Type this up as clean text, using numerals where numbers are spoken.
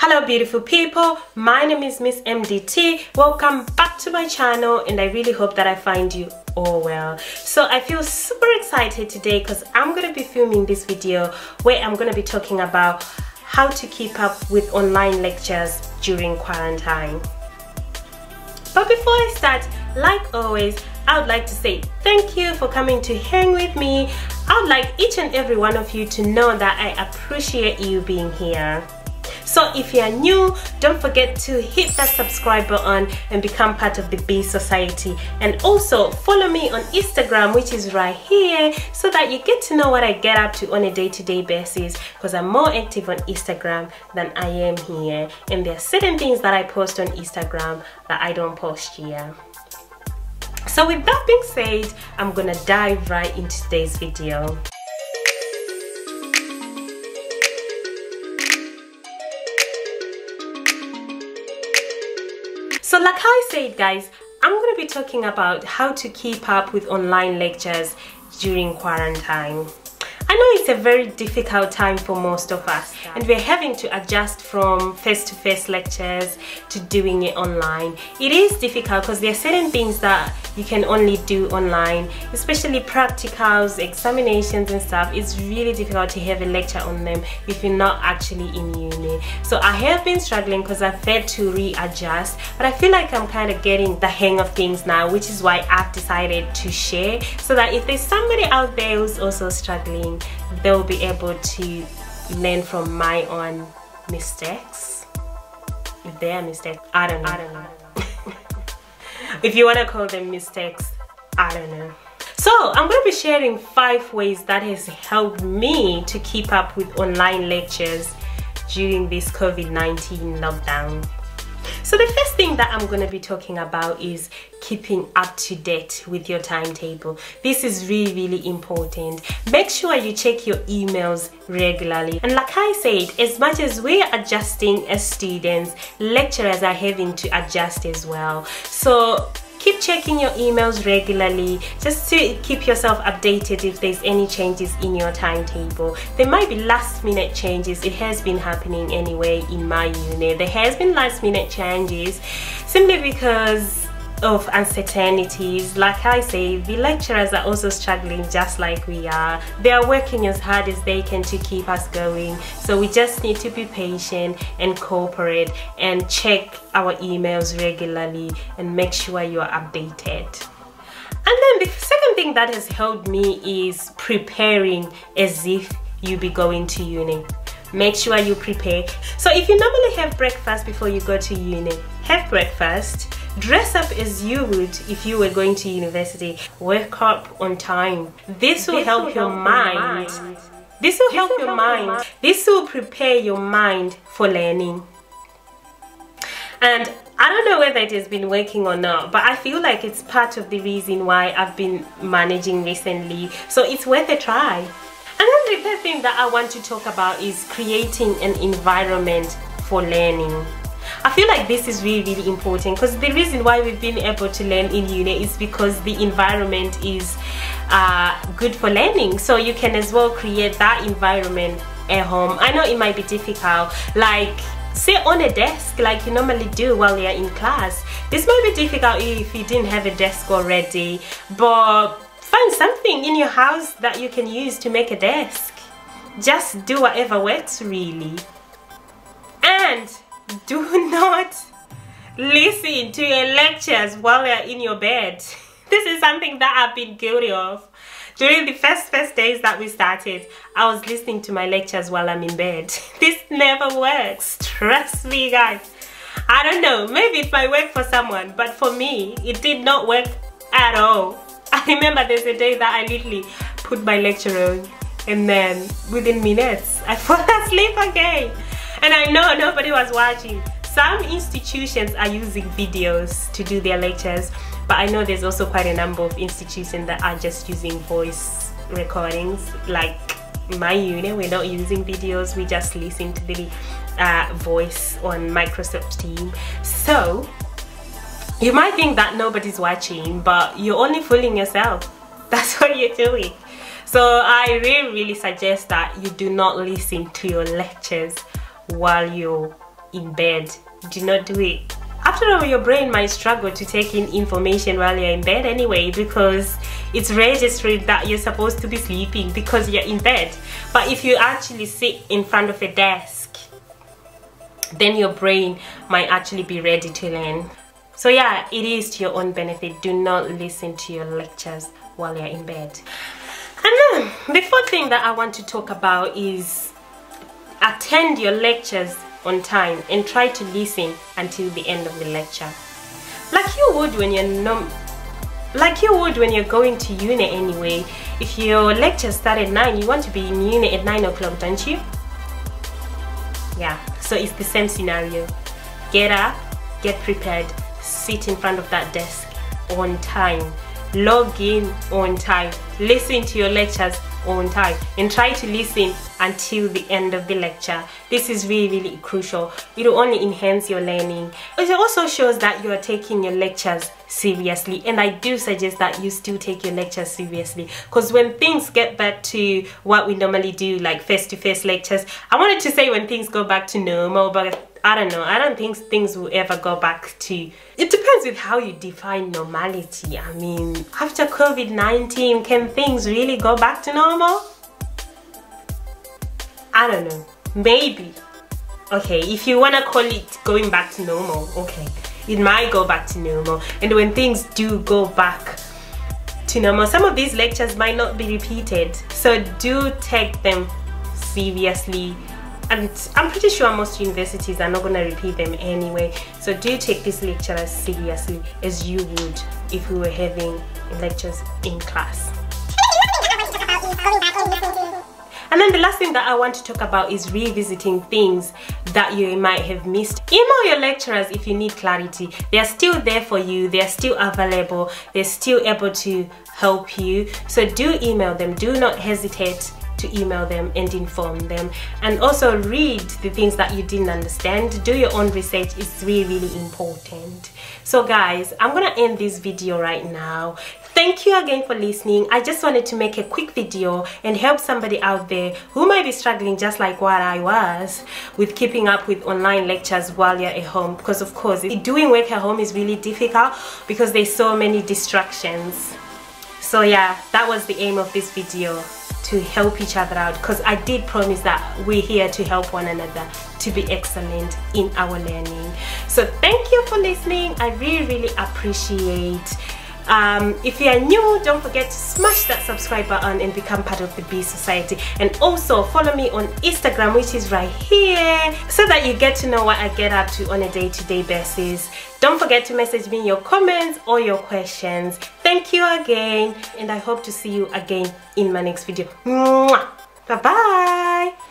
Hello beautiful people, my name is Miss MDT. Welcome back to my channel, and I really hope that I find you all well. So I feel super excited today because I'm going to be filming this video where I'm going to be talking about how to keep up with online lectures during quarantine. But before I start, like always, I would like to say thank you for coming to hang with me. I would like each and every one of you to know that I appreciate you being here. So if you are new, don't forget to hit that subscribe button and become part of the B Society. And also follow me on Instagram, which is right here, so that you get to know what I get up to on a day-to-day basis, because I'm more active on Instagram than I am here. And there are certain things that I post on Instagram that I don't post here. So with that being said, I'm gonna dive right into today's video. So like I said guys, I'm going to be talking about how to keep up with online lectures during quarantine. I know it's a very difficult time for most of us, and we're having to adjust from face-to-face lectures to doing it online. It is difficult because there are certain things that you can only do online, especially practicals, examinations and stuff. It's really difficult to have a lecture on them if you're not actually in uni. So I have been struggling because I've had to readjust, but I feel like I'm kind of getting the hang of things now, which is why I've decided to share, so that if there's somebody out there who's also struggling, they'll be able to learn from my own mistakes. If they are mistakes, I don't know. If you want to call them mistakes, I don't know. So I'm going to be sharing 5 ways that has helped me to keep up with online lectures during this COVID-19 lockdown. So the first thing that I'm going to be talking about is keeping up to date with your timetable. This is really, really important. Make sure you check your emails regularly. And like I said, as much as we're adjusting as students, lecturers are having to adjust as well. So keep checking your emails regularly just to keep yourself updated if there's any changes in your timetable. There might be last minute changes. It has been happening anyway in my uni. There has been last minute changes simply because of uncertainties. Like I say, the lecturers are also struggling just like we are. They are working as hard as they can to keep us going, so we just need to be patient and cooperate and check our emails regularly and make sure you are updated. And then the second thing that has helped me is preparing as if you be going to uni. Make sure you prepare. So if you normally have breakfast before you go to uni, have breakfast, dress up as you would if you were going to university, wake up on time. This will help your mind. This will prepare your mind for learning. And I don't know whether it has been working or not, but I feel like it's part of the reason why I've been managing recently. So it's worth a try. And then the third thing that I want to talk about is creating an environment for learning. I feel like this is really, really important, because the reason why we've been able to learn in uni is because the environment is good for learning. So you can as well create that environment at home. I know it might be difficult, like sit on a desk like you normally do while you're in class. This might be difficult if you didn't have a desk already, but find something in your house that you can use to make a desk. Just do whatever works, really. And do not listen to your lectures while you're in your bed. This is something that I've been guilty of. During the first days that we started, I was listening to my lectures while I'm in bed. This never works. Trust me guys. I don't know, maybe it might work for someone, but for me, it did not work at all. I remember there's a day that I literally put my lecture on, and then within minutes, I fall asleep again. And I know nobody was watching. Some institutions are using videos to do their lectures, but I know there's also quite a number of institutions that are just using voice recordings. Like my uni, we're not using videos, we just listen to the voice on Microsoft Teams. So you might think that nobody's watching, but you're only fooling yourself. That's what you're doing. So I really, really suggest that you do not listen to your lectures while you're in bed. Do not do it. After all, your brain might struggle to take in information while you're in bed anyway, because it's registered that you're supposed to be sleeping because you're in bed. But if you actually sit in front of a desk, then your brain might actually be ready to learn. So yeah, it is to your own benefit. Do not listen to your lectures while you're in bed. And then the fourth thing that I want to talk about is attend your lectures on time and try to listen until the end of the lecture, like you would when you're going to uni anyway. If your lecture starts at 9, you want to be in uni at 9 o'clock, don't you? Yeah, so it's the same scenario. Get up, get prepared, sit in front of that desk on time, log in on time, listen to your lectures on time, and try to listen until the end of the lecture. This is really, really crucial. It will only enhance your learning. It also shows that you are taking your lectures seriously, and I do suggest that you still take your lectures seriously, because when things get back to what we normally do, like face-to-face lectures, I wanted to say when things go back to normal, but I don't know, I don't think things will ever go back to. It depends with how you define normality. I mean, after COVID-19, can things really go back to normal? I don't know, maybe. Okay, if you want to call it going back to normal, okay, it might go back to normal. And when things do go back to normal, some of these lectures might not be repeated, so do take them seriously. And I'm pretty sure most universities are not going to repeat them anyway, so do take these lectures seriously as you would if we were having lectures in class. And then the last thing that I want to talk about is revisiting things that you might have missed. Email your lecturers if you need clarity. They are still there for you, they are still available, they're still able to help you. So do email them, do not hesitate to email them and inform them. And also read the things that you didn't understand. Do your own research, it's really, really important. So guys, I'm gonna end this video right now. Thank you again for listening. I just wanted to make a quick video and help somebody out there who might be struggling just like what I was with keeping up with online lectures while you're at home, because of course doing work at home is really difficult because there's so many distractions. So yeah, that was the aim of this video, to help each other out, because I did promise that we're here to help one another to be excellent in our learning. So thank you for listening. I really, really appreciate. If you are new, don't forget to smash that subscribe button and become part of the B Society, and also follow me on Instagram, which is right here, so that you get to know what I get up to on a day-to-day basis. Don't forget to message me your comments or your questions. Thank you again, and I hope to see you again in my next video. Mwah! Bye-bye!